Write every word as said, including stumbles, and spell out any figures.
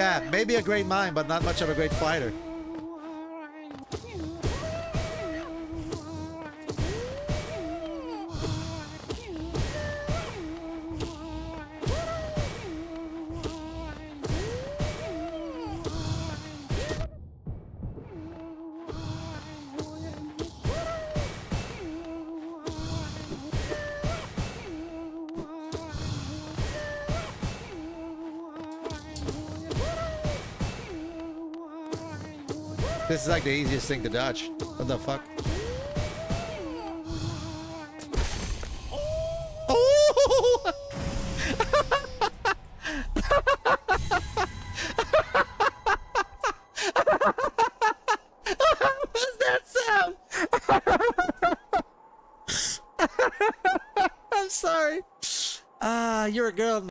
Yeah, maybe a great mind, but not much of a great fighter. This is like the easiest thing to dodge. What the fuck? Oh! What was that sound? I'm sorry. Ah, uh, you're a girl.